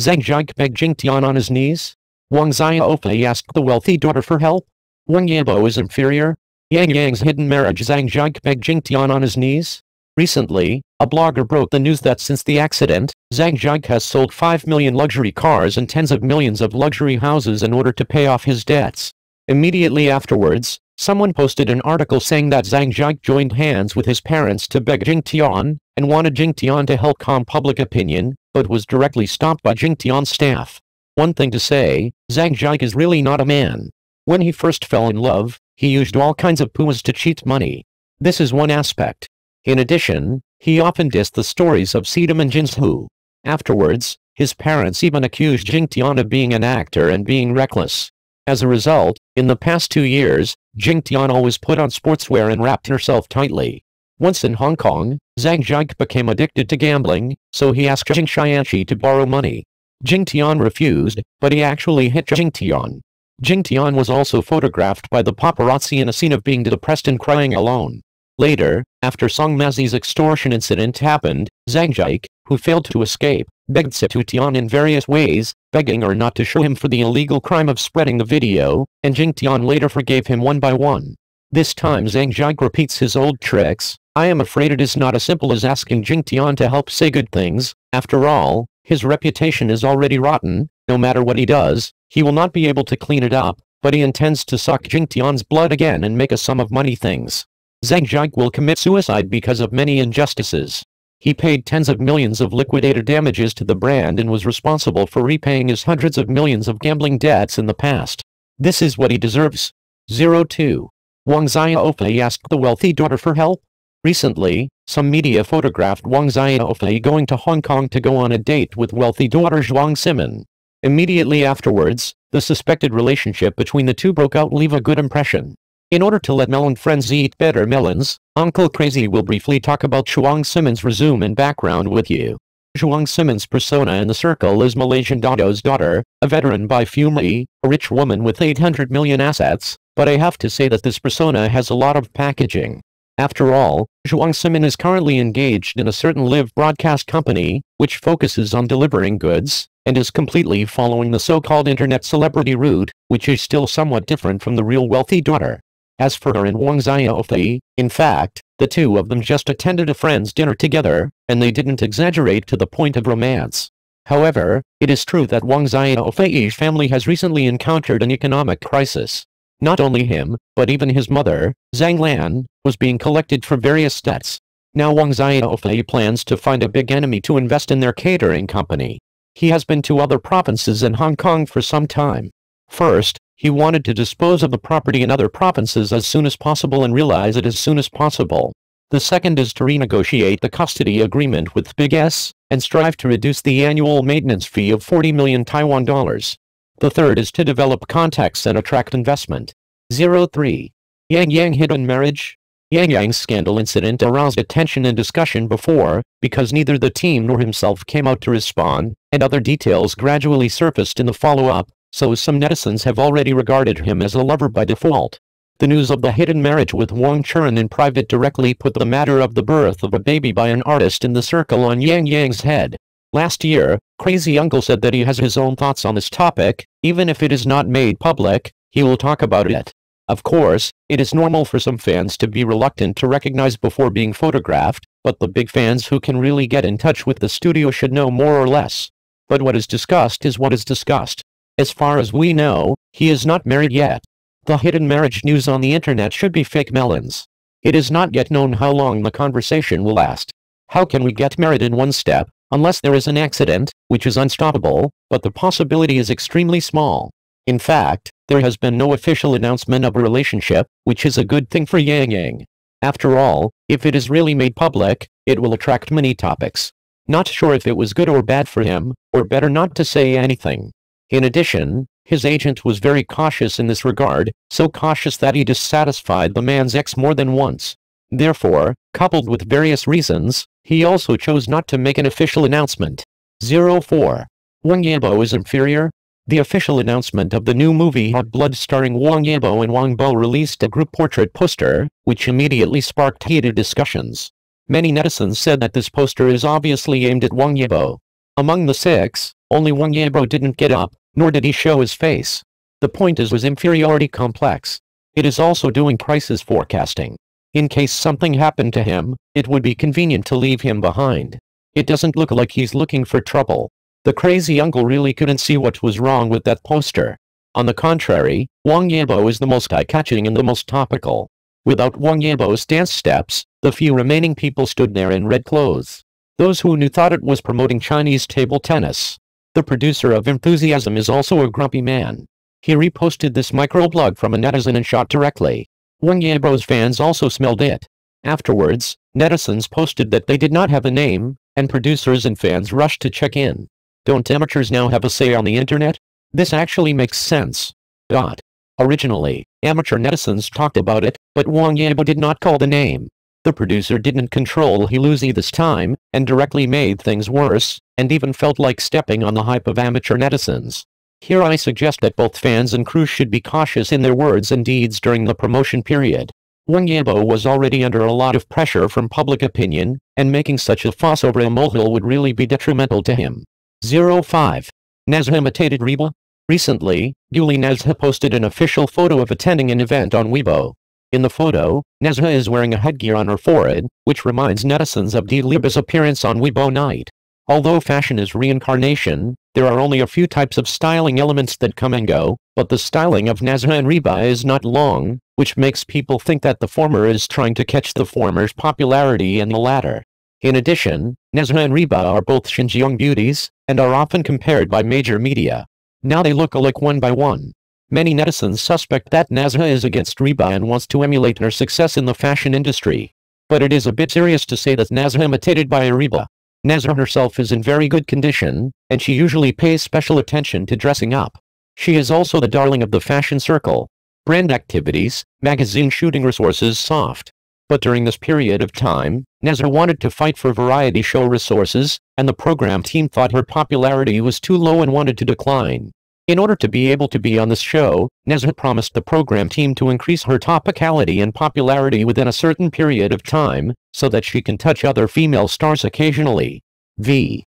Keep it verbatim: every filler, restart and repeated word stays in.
Zhang Jike begged Jing Tian on his knees. Wang Xiaofei asked the wealthy daughter for help. Wang Yibo is inferior. Yang Yang's hidden marriage. Zhang Jike begged Jing Tian on his knees. Recently, a blogger broke the news that since the accident, Zhang Jike has sold five million luxury cars and tens of millions of luxury houses in order to pay off his debts. Immediately afterwards, someone posted an article saying that Zhang Jike joined hands with his parents to beg Jing Tian, and wanted Jing Tian to help calm public opinion, but was directly stopped by Jing Tian's staff. One thing to say, Zhang Jike is really not a man. When he first fell in love, he used all kinds of puas to cheat money. This is one aspect. In addition, he often dissed the stories of Sidam and Jinzhu. Afterwards, his parents even accused Jing Tian of being an actor and being reckless. As a result, in the past two years, Jing Tian always put on sportswear and wrapped herself tightly. Once in Hong Kong, Zhang Jike became addicted to gambling, so he asked Jing Xianqi to borrow money. Jing Tian refused, but he actually hit Jing Tian. Jing Tian was also photographed by the paparazzi in a scene of being depressed and crying alone. Later, after Song Mazi's extortion incident happened, Zhang Jike, who failed to escape, begged Situ Tian in various ways, begging her not to show him for the illegal crime of spreading the video, and Jing Tian later forgave him one by one. This time Zhang Jike repeats his old tricks. I am afraid it is not as simple as asking Jing Tian to help say good things. After all, his reputation is already rotten. No matter what he does, he will not be able to clean it up, but he intends to suck Jing Tian's blood again and make a sum of money things. Zhang Jike will commit suicide because of many injustices. He paid tens of millions of liquidator damages to the brand and was responsible for repaying his hundreds of millions of gambling debts in the past. This is what he deserves. zero two. Wang Xiaofei asked the wealthy daughter for help. Recently, some media photographed Wang Xiaofei going to Hong Kong to go on a date with wealthy daughter Zhuang Simin. Immediately afterwards, the suspected relationship between the two broke out. Leave a good impression. In order to let melon friends eat better melons, Uncle Crazy will briefly talk about Zhuang Simin's resume and background with you. Zhuang Simin's persona in the circle is Malaysian Dado's daughter, a veteran by Fumri, a rich woman with eight hundred million assets, but I have to say that this persona has a lot of packaging. After all, Zhuang Simin is currently engaged in a certain live broadcast company, which focuses on delivering goods, and is completely following the so-called internet celebrity route, which is still somewhat different from the real wealthy daughter. As for her and Wang Xiaofei, in fact, the two of them just attended a friend's dinner together, and they didn't exaggerate to the point of romance. However, it is true that Wang Xiaofei's family has recently encountered an economic crisis. Not only him, but even his mother, Zhang Lan, was being collected for various debts. Now Wang Xiaofei plans to find a big enemy to invest in their catering company. He has been to other provinces in Hong Kong for some time. First, he wanted to dispose of the property in other provinces as soon as possible and realize it as soon as possible. The second is to renegotiate the custody agreement with Big S, and strive to reduce the annual maintenance fee of forty million Taiwan dollars. The third is to develop contacts and attract investment. zero three. Yang Yang hidden marriage. Yang Yang's scandal incident aroused attention and discussion before, because neither the team nor himself came out to respond, and other details gradually surfaced in the follow-up. So some netizens have already regarded him as a lover by default. The news of the hidden marriage with Wong Churn in private directly put the matter of the birth of a baby by an artist in the circle on Yang Yang's head. Last year, Crazy Uncle said that he has his own thoughts on this topic. Even if it is not made public, he will talk about it. Of course, it is normal for some fans to be reluctant to recognize before being photographed, but the big fans who can really get in touch with the studio should know more or less. But what is discussed is what is discussed. As far as we know, he is not married yet. The hidden marriage news on the internet should be fake melons. It is not yet known how long the conversation will last. How can we get married in one step, unless there is an accident, which is unstoppable, but the possibility is extremely small. In fact, there has been no official announcement of a relationship, which is a good thing for Yang Yang. After all, if it is really made public, it will attract many topics. Not sure if it was good or bad for him, or better not to say anything. In addition, his agent was very cautious in this regard, so cautious that he dissatisfied the man's ex more than once. Therefore, coupled with various reasons, he also chose not to make an official announcement. zero four. Wang Yibo is inferior. The official announcement of the new movie Hot Blood starring Wang Yibo and Wang Bo released a group portrait poster, which immediately sparked heated discussions. Many netizens said that this poster is obviously aimed at Wang Yibo. Among the six, Only Wang Yibo didn't get up, nor did he show his face. The point is was inferiority complex. It is also doing crisis forecasting. In case something happened to him, it would be convenient to leave him behind. It doesn't look like he's looking for trouble. The crazy uncle really couldn't see what was wrong with that poster. On the contrary, Wang Yibo is the most eye-catching and the most topical. Without Wang Yibo's dance steps, the few remaining people stood there in red clothes. Those who knew thought it was promoting Chinese table tennis. The producer of enthusiasm is also a grumpy man. He reposted this microblog from a netizen and shot directly. Wang Yibo's fans also smelled it. Afterwards, netizens posted that they did not have a name, and producers and fans rushed to check in. Don't amateurs now have a say on the internet? This actually makes sense. Dot. Originally, amateur netizens talked about it, but Wang Yibo did not call the name. The producer didn't control Hiluzi this time, and directly made things worse, and even felt like stepping on the hype of amateur netizens. Here I suggest that both fans and crew should be cautious in their words and deeds during the promotion period. Wang Yibo was already under a lot of pressure from public opinion, and making such a fuss over a molehill would really be detrimental to him. zero five. Nazha imitated Reba. Recently, Guli Nazha posted an official photo of attending an event on Weibo. In the photo, Nazha is wearing a headgear on her forehead, which reminds netizens of D. Liba's appearance on Weibo night. Although fashion is reincarnation, there are only a few types of styling elements that come and go, but the styling of Nazha and Reba is not long, which makes people think that the former is trying to catch the former's popularity and the latter. In addition, Nazha and Reba are both Xinjiang beauties, and are often compared by major media. Now they look alike one by one. Many netizens suspect that Nazha is against Reba and wants to emulate her success in the fashion industry. But it is a bit serious to say that Nazha imitated by Reba. Nazha herself is in very good condition, and she usually pays special attention to dressing up. She is also the darling of the fashion circle. Brand activities, magazine shooting resources soft. But during this period of time, Nazha wanted to fight for variety show resources, and the program team thought her popularity was too low and wanted to decline. In order to be able to be on this show, Nazha promised the program team to increase her topicality and popularity within a certain period of time, so that she can touch other female stars occasionally. V.